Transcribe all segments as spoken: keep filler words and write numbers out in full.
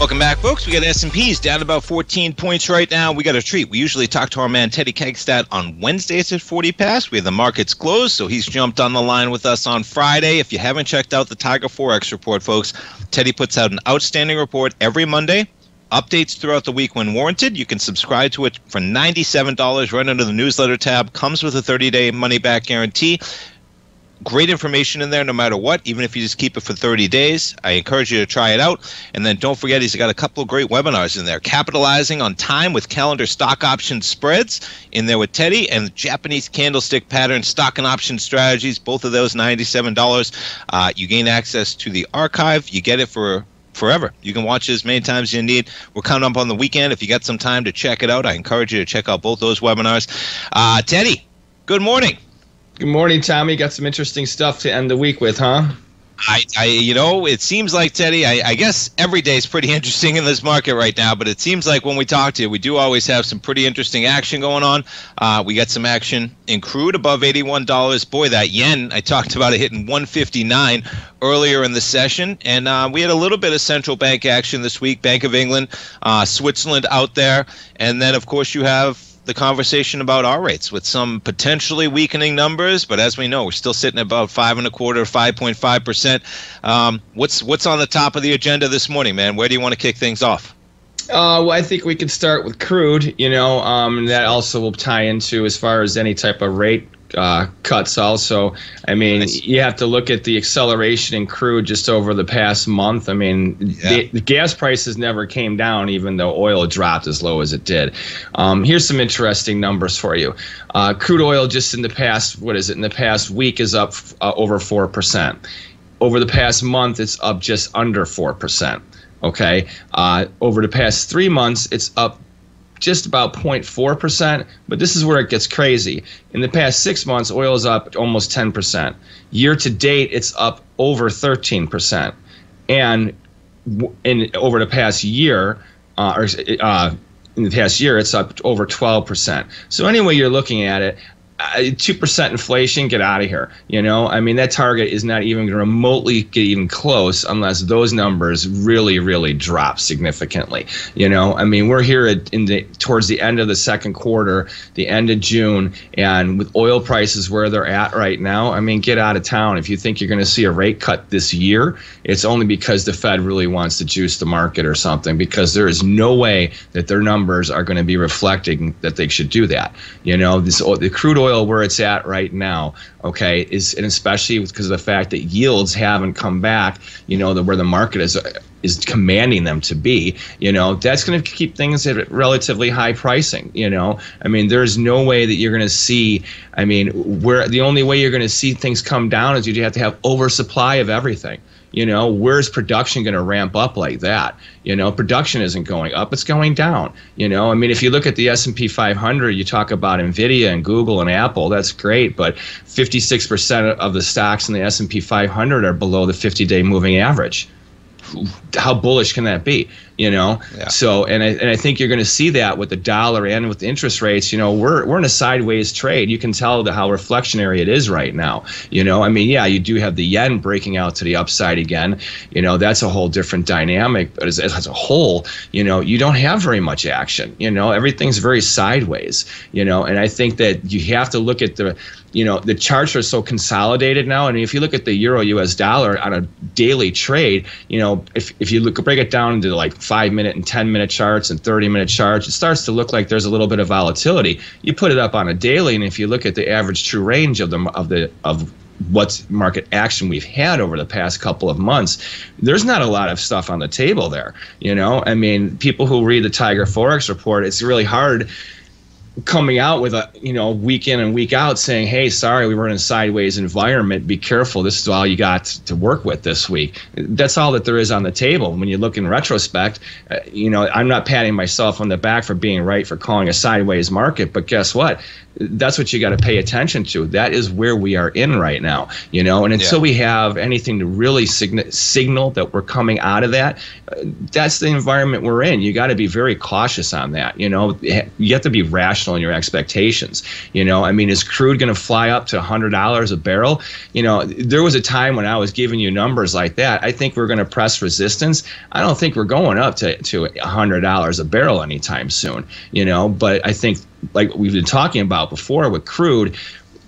Welcome back, folks. We got S and P's down about fourteen points right now. We got a treat. We usually talk to our man Teddy Kekstadt on Wednesdays at forty past. We have the markets closed, so he's jumped on the line with us on Friday. If you haven't checked out the Tiger Forex report, folks, Teddy puts out an outstanding report every Monday. Updates throughout the week when warranted. You can subscribe to it for ninety-seven dollars right under the newsletter tab. Comes with a thirty-day money-back guarantee. Great information in there no matter what, even if you just keep it for thirty days. I encourage you to try it out. And then don't forget, he's got a couple of great webinars in there. Capitalizing on Time with Calendar Stock Option Spreads in there with Teddy, and Japanese Candlestick Pattern Stock and Option Strategies, both of those ninety-seven dollars. Uh, you gain access to the archive. You get it for forever. You can watch it as many times as you need. We're coming up on the weekend. If you got some time to check it out, I encourage you to check out both those webinars. Uh, Teddy, good morning. Good morning, Tommy. Got some interesting stuff to end the week with, huh? I, I you know, it seems like, Teddy, I, I guess every day is pretty interesting in this market right now, but it seems like when we talk to you, we do always have some pretty interesting action going on. Uh, we got some action in crude above eighty-one dollars. Boy, that yen, I talked about it hitting one fifty-nine earlier in the session, and uh, we had a little bit of central bank action this week, Bank of England, uh, Switzerland out there, and then, of course, you have the conversation about our rates with some potentially weakening numbers, but as we know, we're still sitting about five and a quarter, five point five percent. What's what's on the top of the agenda this morning, man? Where do you want to kick things off? Uh, well, I think we could start with crude. You know, um, that also will tie into as far as any type of rate uh, cuts. Also, I mean, nice. You have to look at the acceleration in crude just over the past month. I mean, yeah. the, the gas prices never came down, even though oil dropped as low as it did. Um, here's some interesting numbers for you. Uh, crude oil just in the past, what is it? In the past week is up uh, over four percent. Over the past month, it's up just under four percent. Okay, uh, over the past three months, it's up just about zero point four percent, but this is where it gets crazy. In the past six months, oil is up almost ten percent. Year to date, it's up over thirteen percent. And in over the past year, uh, or uh, in the past year, it's up over twelve percent. So anyway, you're looking at it. two percent inflation, get out of here. You know, I mean, that target is not even remotely get even close unless those numbers really, really drop significantly. You know, I mean, we're here at, in the towards the end of the second quarter, the end of June, and with oil prices where they're at right now, I mean, get out of town. If you think you're going to see a rate cut this year, it's only because the Fed really wants to juice the market or something, because there is no way that their numbers are going to be reflecting that they should do that. You know, this the crude oil where it's at right now, okay, is, and especially because of the fact that yields haven't come back, you know, the, where the market is is commanding them to be, you know, that's going to keep things at relatively high pricing, you know. I mean, there's no way that you're going to see, I mean, where the only way you're going to see things come down is you have to have oversupply of everything. You know, where's production going to ramp up like that? You know, production isn't going up, it's going down. You know, I mean, if you look at the S and P five hundred, you talk about NVIDIA and Google and Apple, that's great, but fifty-six percent of the stocks in the S and P five hundred are below the fifty-day moving average. How bullish can that be? You know, yeah. So and I, and I think you're going to see that with the dollar and with interest rates. You know, we're we're in a sideways trade. You can tell the, how reflectionary it is right now. You know, I mean, yeah, you do have the yen breaking out to the upside again. You know, that's a whole different dynamic. But as, as a whole, you know, you don't have very much action. You know, everything's very sideways. You know, and I think that you have to look at the, you know, the charts are so consolidated now. And if you look at the euro U S dollar on a daily trade, you know, if if you look break it down into like five minute and ten minute charts and thirty minute charts, it starts to look like there's a little bit of volatility. You put it up on a daily, and if you look at the average true range of the of the of what's market action we've had over the past couple of months, there's not a lot of stuff on the table there. You know, I mean, people who read the Tiger Forex report, it's really hard coming out with a, you know, week in and week out saying, hey, sorry, we were in a sideways environment, be careful, this is all you got to work with this week. That's all that there is on the table. When you look in retrospect, uh, you know, I'm not patting myself on the back for being right for calling a sideways market, but guess what? That's what you got to pay attention to. That is where we are in right now, you know, and until yeah. we have anything to really sign signal that we're coming out of that, uh, that's the environment we're in. You got to be very cautious on that, you know. You have to be rational irrational in your expectations. You know, I mean, is crude going to fly up to one hundred dollars a barrel? You know, there was a time when I was giving you numbers like that. I think we're going to press resistance. I don't think we're going up to, to one hundred dollars a barrel anytime soon, you know, but I think like we've been talking about before with crude,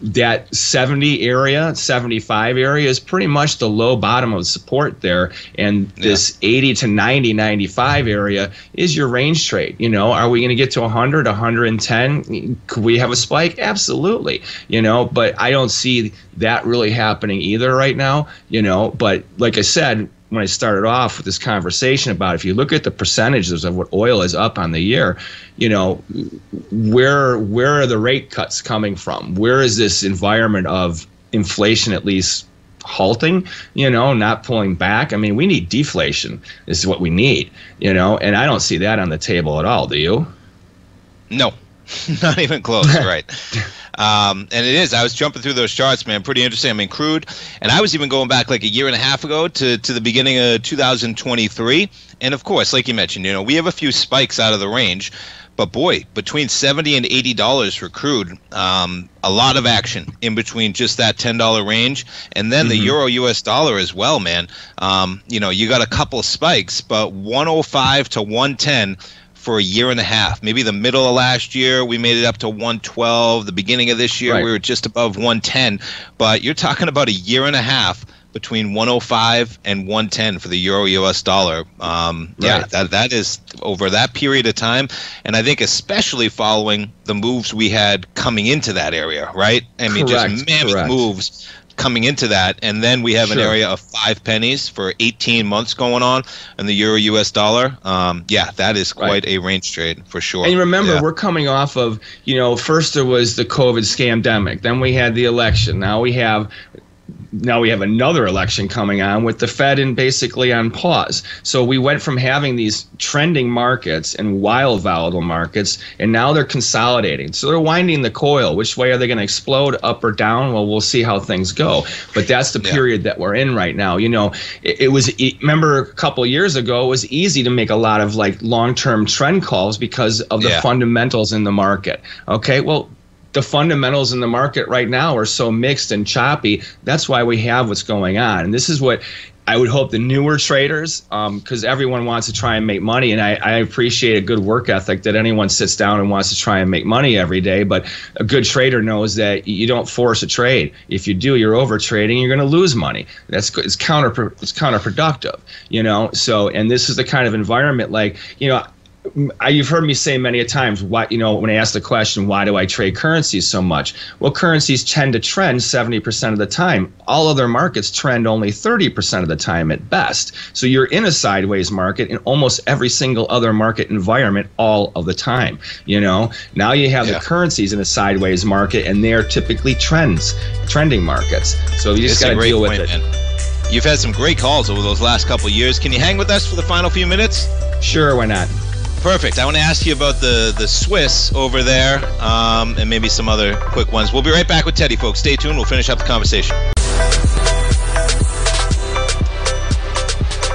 that seventy area, seventy-five area is pretty much the low bottom of support there. And this yeah. eighty to ninety, ninety-five area is your range trade. You know, are we going to get to one hundred, one ten? Could we have a spike? Absolutely. You know, but I don't see that really happening either right now. You know, but like I said, when I started off with this conversation about if you look at the percentages of what oil is up on the year, you know, where where are the rate cuts coming from? Where is this environment of inflation at least halting, you know, not pulling back? I mean, we need deflation. This is what we need, you know, and I don't see that on the table at all. Do you? No, not even close, right. Um, and it is. I was jumping through those charts, man. Pretty interesting. I mean, crude. And I was even going back like a year and a half ago to, to the beginning of two thousand twenty-three. And, of course, like you mentioned, you know, we have a few spikes out of the range. But, boy, between seventy and eighty dollars for crude, um, a lot of action in between just that ten dollar range. And then mm-hmm. the euro U S dollar as well, man. Um, you know, you got a couple of spikes, but one oh five to one ten for a year and a half. Maybe the middle of last year, we made it up to one twelve. The beginning of this year, right. we were just above one ten. But you're talking about a year and a half between one oh five and one ten for the euro U S dollar. Um, right. Yeah, that that is over that period of time. And I think especially following the moves we had coming into that area, right? I mean, correct, just mammoth correct. moves coming into that. And then we have sure. an area of five pennies for eighteen months going on and the euro U S dollar. Um, yeah, that is quite right. a range trade for sure. And remember, yeah. we're coming off of, you know, first there was the COVID scamdemic. Then we had the election. Now we have... Now we have another election coming on with the Fed and basically on pause. So we went from having these trending markets and wild volatile markets, and now they're consolidating. So they're winding the coil. Which way are they going to explode, up or down? Well, we'll see how things go. But that's the period yeah. that we're in right now. You know, it, it was it, remember a couple of years ago, it was easy to make a lot of like long-term trend calls because of the yeah. fundamentals in the market. Okay, well. The fundamentals in the market right now are so mixed and choppy. That's why we have what's going on. And this is what I would hope the newer traders, because um, everyone wants to try and make money. And I, I appreciate a good work ethic that anyone sits down and wants to try and make money every day. But a good trader knows that you don't force a trade. If you do, you're over trading. You're going to lose money. That's it's counter it's counterproductive, you know. So and this is the kind of environment like, you know, I, you've heard me say many a times, why, you know, when I ask the question, why do I trade currencies so much? Well, currencies tend to trend seventy percent of the time. All other markets trend only thirty percent of the time at best. So you're in a sideways market in almost every single other market environment all of the time. You know, now you have yeah. the currencies in a sideways market, and they are typically trends, trending markets. So you just got to deal with it. Man. You've had some great calls over those last couple of years. Can you hang with us for the final few minutes? Sure, why not? Perfect. I want to ask you about the, the Swiss over there um, and maybe some other quick ones. We'll be right back with Teddy, folks. Stay tuned. We'll finish up the conversation.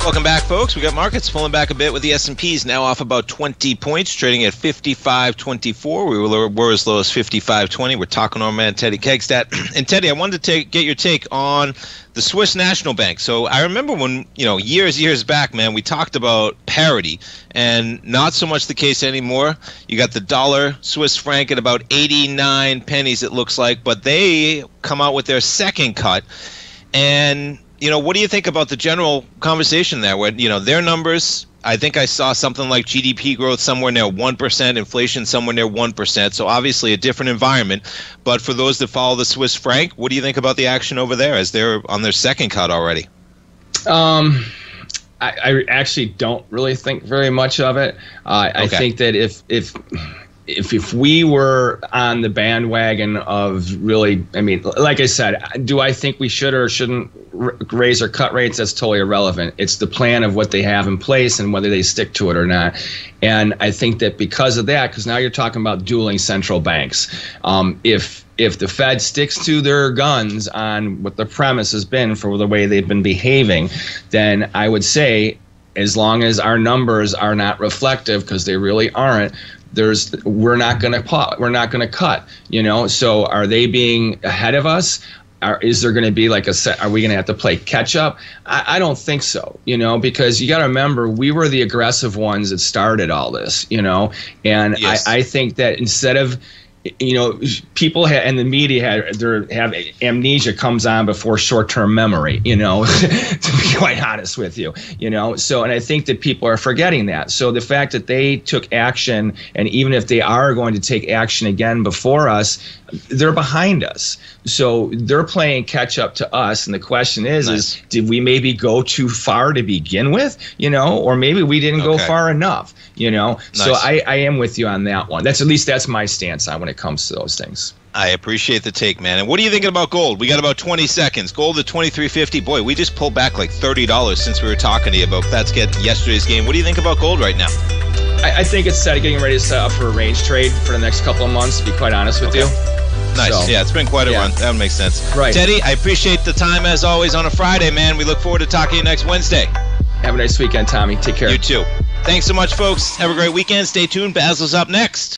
Welcome back, folks. We got markets pulling back a bit with the S and P's now off about twenty points, trading at fifty-five twenty-four. We were, were as low as fifty-five twenty. We're talking to our man Teddy Kekstadt. And, Teddy, I wanted to take, get your take on the Swiss National Bank. So I remember when, you know, years, years back, man, we talked about parity, and not so much the case anymore. You got the dollar, Swiss franc at about eighty-nine pennies, it looks like, but they come out with their second cut. And, you know, what do you think about the general conversation there where, you know, their numbers, I think I saw something like G D P growth somewhere near one percent, inflation somewhere near one percent. So obviously a different environment. But for those that follow the Swiss franc, what do you think about the action over there as they're on their second cut already? Um, I, I actually don't really think very much of it. Uh, okay. I think that if if If if we were on the bandwagon of really, I mean, like I said, do I think we should or shouldn't raise or cut rates? That's totally irrelevant. It's the plan of what they have in place and whether they stick to it or not. And I think that because of that, because now you're talking about dueling central banks. Um, if if the Fed sticks to their guns on what the premise has been for the way they've been behaving, then I would say as long as our numbers are not reflective, because they really aren't, there's we're not going to we're not going to cut, you know. So are they being ahead of us? Are, is there going to be like a set? Are we going to have to play catch up? I, I don't think so, you know, because you got to remember, we were the aggressive ones that started all this, you know, and yes. I, I think that instead of, you know, people ha and the media had their have amnesia comes on before short-term memory, you know, to be quite honest with you, you know. So, and I think that people are forgetting that. So the fact that they took action, and even if they are going to take action again before us, they're behind us. So they're playing catch up to us. And the question is, nice. is did we maybe go too far to begin with, you know, or maybe we didn't okay. go far enough, you know? Nice. So I, I am with you on that one. That's at least that's my stance on when it comes to those things. I appreciate the take, man. And what are you thinking about gold? We got about twenty seconds. Gold at twenty-three fifty. Boy, we just pulled back like thirty dollars since we were talking to you about that's getting yesterday's game. What do you think about gold right now? I, I think it's set, getting ready to set up for a range trade for the next couple of months, to be quite honest with okay. you. Nice. So, yeah, it's been quite a yeah. run. That makes sense. Right. Teddy, I appreciate the time as always on a Friday, man. We look forward to talking to you next Wednesday. Have a nice weekend, Tommy. Take care. You too. Thanks so much, folks. Have a great weekend. Stay tuned. Basil's up next.